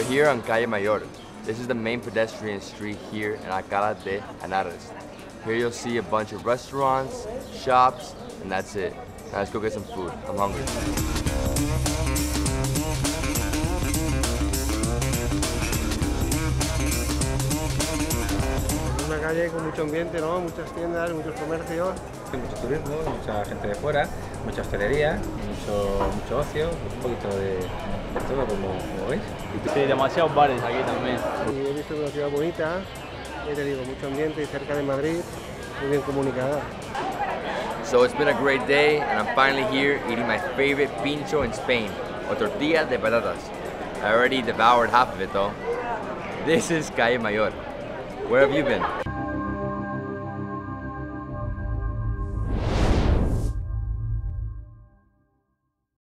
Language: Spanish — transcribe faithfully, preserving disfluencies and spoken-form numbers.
We're here on Calle Mayor. This is the main pedestrian street here in Alcalá de Henares. Here you'll see a bunch of restaurants, shops, and that's it. Now let's go get some food. I'm hungry. Una calle con mucho ambiente, ¿no? Muchas tiendas, muchos comercios. Mucho turismo, mucha gente de fuera, mucha hostelería, mucho, mucho ocio, un poquito de, de todo, como, como veis. Sí, demasiados bares aquí también. Y he visto una ciudad bonita, ya te digo, mucho ambiente y cerca de Madrid, muy bien comunicada. So it's been a great day and I'm finally here eating my favorite pincho in Spain, or tortilla de patatas. I already devoured half of it though. This is Calle Mayor. Where have you been?